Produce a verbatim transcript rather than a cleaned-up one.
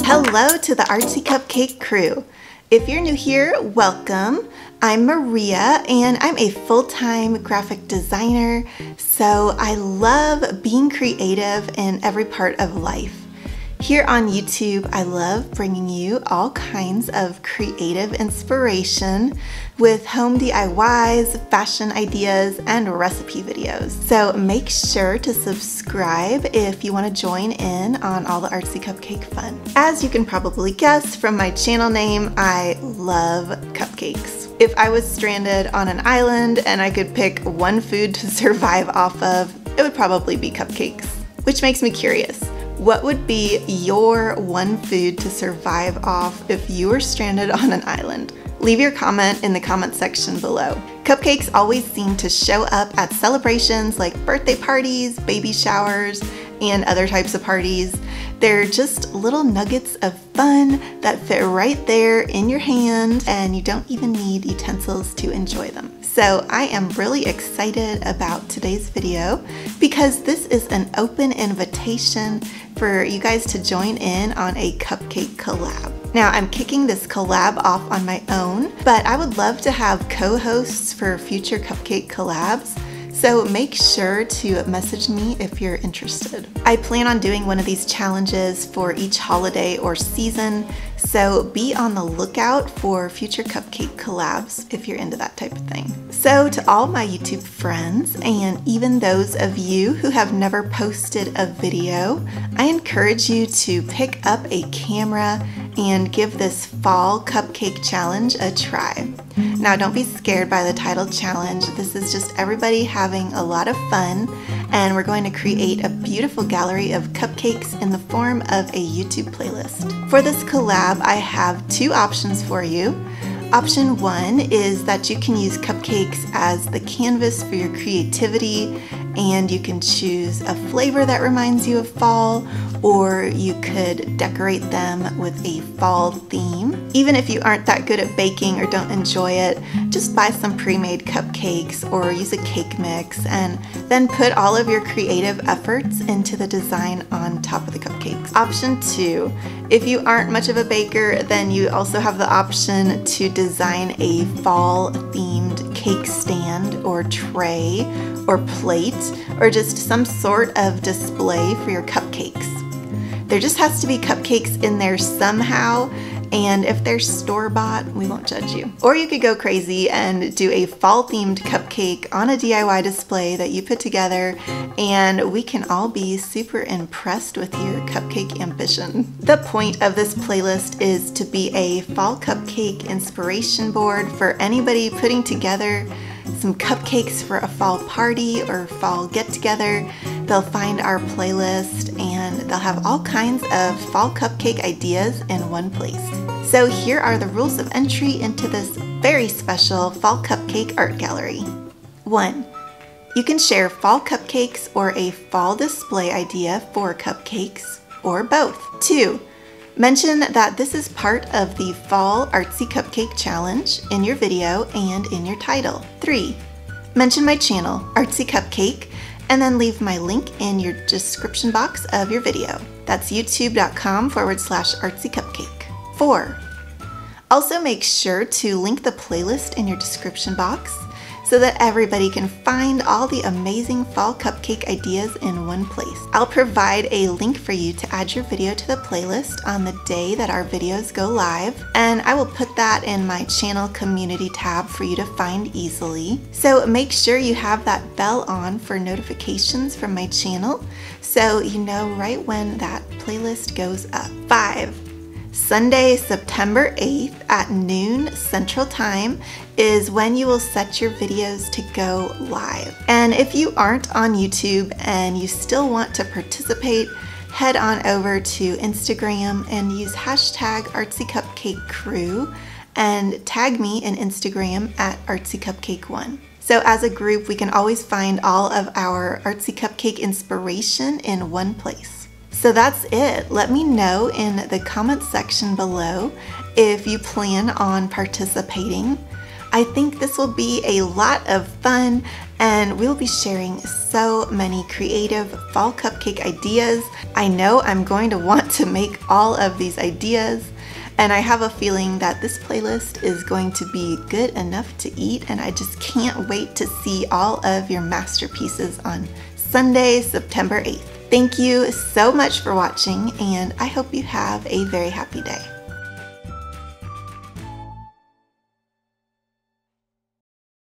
Hello to the Artsy Cupcake crew. If you're new here, welcome. I'm Maria and I'm a full-time graphic designer, so I love being creative in every part of life. Here on YouTube, I love bringing you all kinds of creative inspiration with home D I Ys, fashion ideas, and recipe videos. So make sure to subscribe if you want to join in on all the Artsy Cupcake fun. As you can probably guess from my channel name, I love cupcakes. If I was stranded on an island and I could pick one food to survive off of, it would probably be cupcakes, which makes me curious. What would be your one food to survive off if you were stranded on an island? Leave your comment in the comment section below. Cupcakes always seem to show up at celebrations like birthday parties, baby showers, and other types of parties. They're just little nuggets of fun that fit right there in your hand, and you don't even need utensils to enjoy them. So I am really excited about today's video because this is an open invitation for you guys to join in on a cupcake collab. Now, I'm kicking this collab off on my own, but I would love to have co-hosts for future cupcake collabs. So make sure to message me if you're interested. I plan on doing one of these challenges for each holiday or season, so be on the lookout for future cupcake collabs if you're into that type of thing. So to all my YouTube friends, and even those of you who have never posted a video, I encourage you to pick up a camera and give this fall cupcake challenge a try. Now, don't be scared by the title challenge. This is just everybody having a lot of fun, and we're going to create a beautiful gallery of cupcakes in the form of a YouTube playlist. For this collab, I have two options for you. Option one is that you can use cupcakes as the canvas for your creativity, and you can choose a flavor that reminds you of fall, or you could decorate them with a fall theme. Even if you aren't that good at baking or don't enjoy it, just buy some pre-made cupcakes or use a cake mix, and then put all of your creative efforts into the design on top of the cupcakes. Option two, if you aren't much of a baker, then you also have the option to design a fall themed cake stand or tray or plate, or just some sort of display for your cupcakes. There just has to be cupcakes in there somehow, and if they're store-bought, we won't judge you. Or you could go crazy and do a fall-themed cupcake on a D I Y display that you put together, and we can all be super impressed with your cupcake ambition. The point of this playlist is to be a fall cupcake inspiration board for anybody putting together some cupcakes for a fall party or fall get-together. They'll find our playlist and they'll have all kinds of fall cupcake ideas in one place. So here are the rules of entry into this very special fall cupcake art gallery. One, you can share fall cupcakes or a fall display idea for cupcakes, or both. Two, mention that this is part of the Fall Artsy Cupcake Challenge in your video and in your title. Three, mention my channel, Artsy Cupcake, and then leave my link in your description box of your video. That's youtube.com forward slash Artsy Cupcake. Four, also make sure to link the playlist in your description box so that everybody can find all the amazing fall cupcake ideas in one place. I'll provide a link for you to add your video to the playlist on the day that our videos go live, and I will put that in my channel community tab for you to find easily. So make sure you have that bell on for notifications from my channel so you know right when that playlist goes up. Five, Sunday, September eighth at noon Central Time is when you will set your videos to go live. And if you aren't on YouTube and you still want to participate, head on over to Instagram and use hashtag ArtsyCupcakeCrew and tag me in Instagram at ArtsyCupcake one. So as a group, we can always find all of our Artsy Cupcake inspiration in one place. So that's it. Let me know in the comments section below if you plan on participating. I think this will be a lot of fun, and we'll be sharing so many creative fall cupcake ideas. I know I'm going to want to make all of these ideas, and I have a feeling that this playlist is going to be good enough to eat, and I just can't wait to see all of your masterpieces on Sunday, September eighth. Thank you so much for watching, and I hope you have a very happy day.